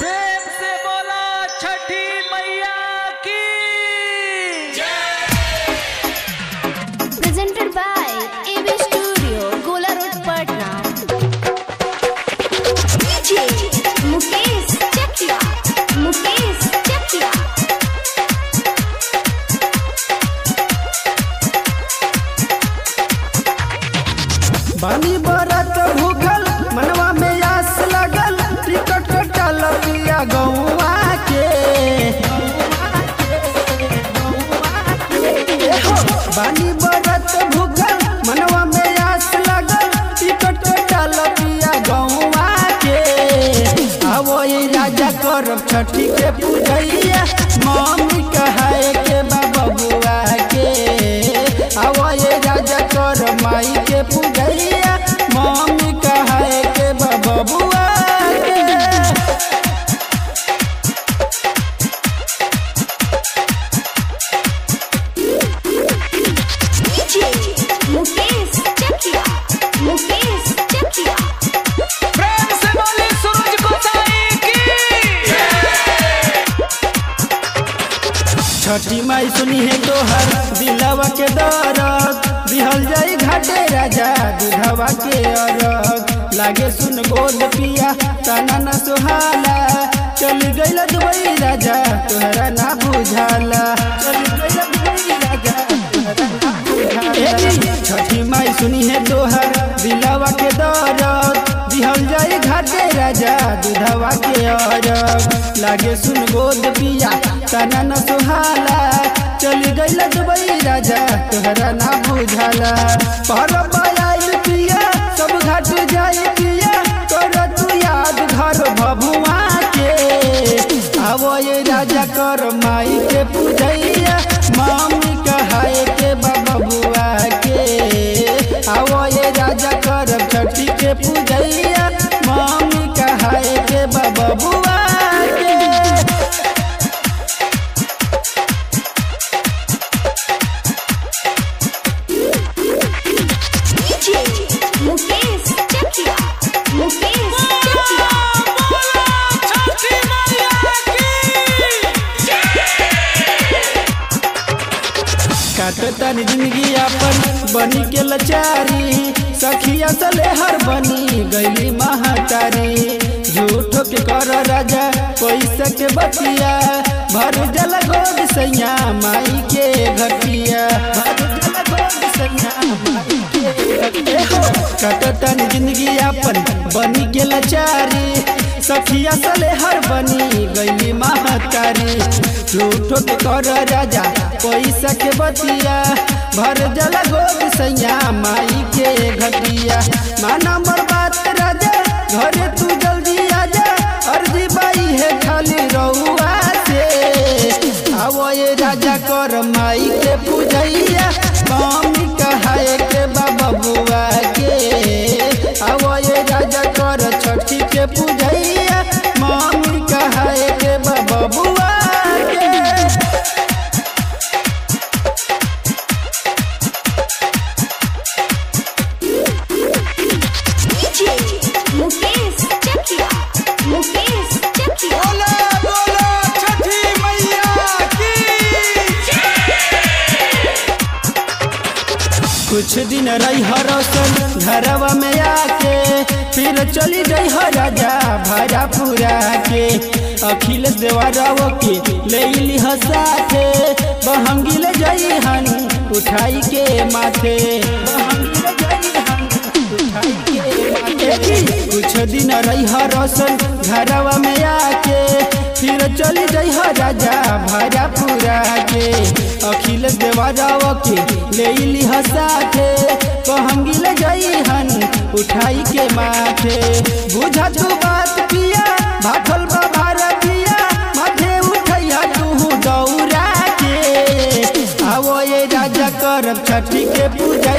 प्रेम से बोला छठी मैया की जय। Presented by AB studio, Gola road, Patna. DJ Mukesh Chakiya, Mukesh Chakiya. बानी बरत भूखल, मनवा में आस लगल, टिकट कटल पिया गौवा के। बानी बरत भूखल, मनवा में आस लगल, टिकट कटल पिया गौवा के। आवो ये राजा करब छठी के पूजैया, मम्मी कहाए के बा बबुआ के। आवो ये राजा करब माई के पूजैया, मम्मी कहाए के बबुआ के। डीजे मुकेश चकिया, मुकेश चकिया। प्रेम से बोली सूरज को साई की छठी माई। सुनी है तोहर दिलवा के दर्द, बिहल जाई घाटे राजा दूधवा के अरग। लागे सुन गोद पिया ताना ना सुहाला, चल गइल दुबई राजा तोहरा ना बुझाला। छठी माई सुनी है तोहर दिलवा के दर्द, बिहल जाई घाटे राजा दूधवा के अरग। लागे सुन गोद पिया ताना ना सुहाला, चल गइल दुबई राजा तोहरा ना बुझाला। परब आइल पिया सब घाट जाई पिया, कर तू याद घर बबुआ के। आवो ये राजा कर माई के पूजैया, मम्मी कहाए के बबुआ के। आवो ये राजा कर छठी के पूजैया, मम्मी कहाए के बबुआ के। काटतानी जिंदगी अपन बनी के लाचारी, सखिया सलेहर बनी गईली महातारी। झूठ के कर राजा पैसा के बतिया, भर जल गोद सैया माई के घटिया। काटतानी जिंदगी अपन बनी के लाचारी, सखिया सलेहर बनी गईली महातारी। झूठो के कर राजा पैसा के बतिया, भर जला गोद सैया माई के घटिया। माना मर बात राजा घरे तू जल्दी आजा, अर्जी बाई है खाली रहुआ से। आवो ये राजा कर माई के पूजैया, मम्मी कहाए के बबुआ के। आवो ये राजा कर छठी के पूजैया, मम्मी कहाए के बबुआ के। कुछ दिन रही हरसन घरवा में आके, फिर चली गई हो राजा भाड़ा पूरा के। अखिलेश देवराव के लैली हंसा के, बहंगी ले जाई हनी उठाई के माथे। कुछ दिन रही हरसन घरवा में आके, फिर चली गई हो राजा भाड़ा पूरा के। अखिलेश देवराव के लैली हंसा के, बहंगी ले जाई हनी उठाई के माथे। बुझा तू बात पिया भाखल बाबार पिया, माथे उठैया तू दौरा के। आवो ये राजा करब छठी के पूजैया।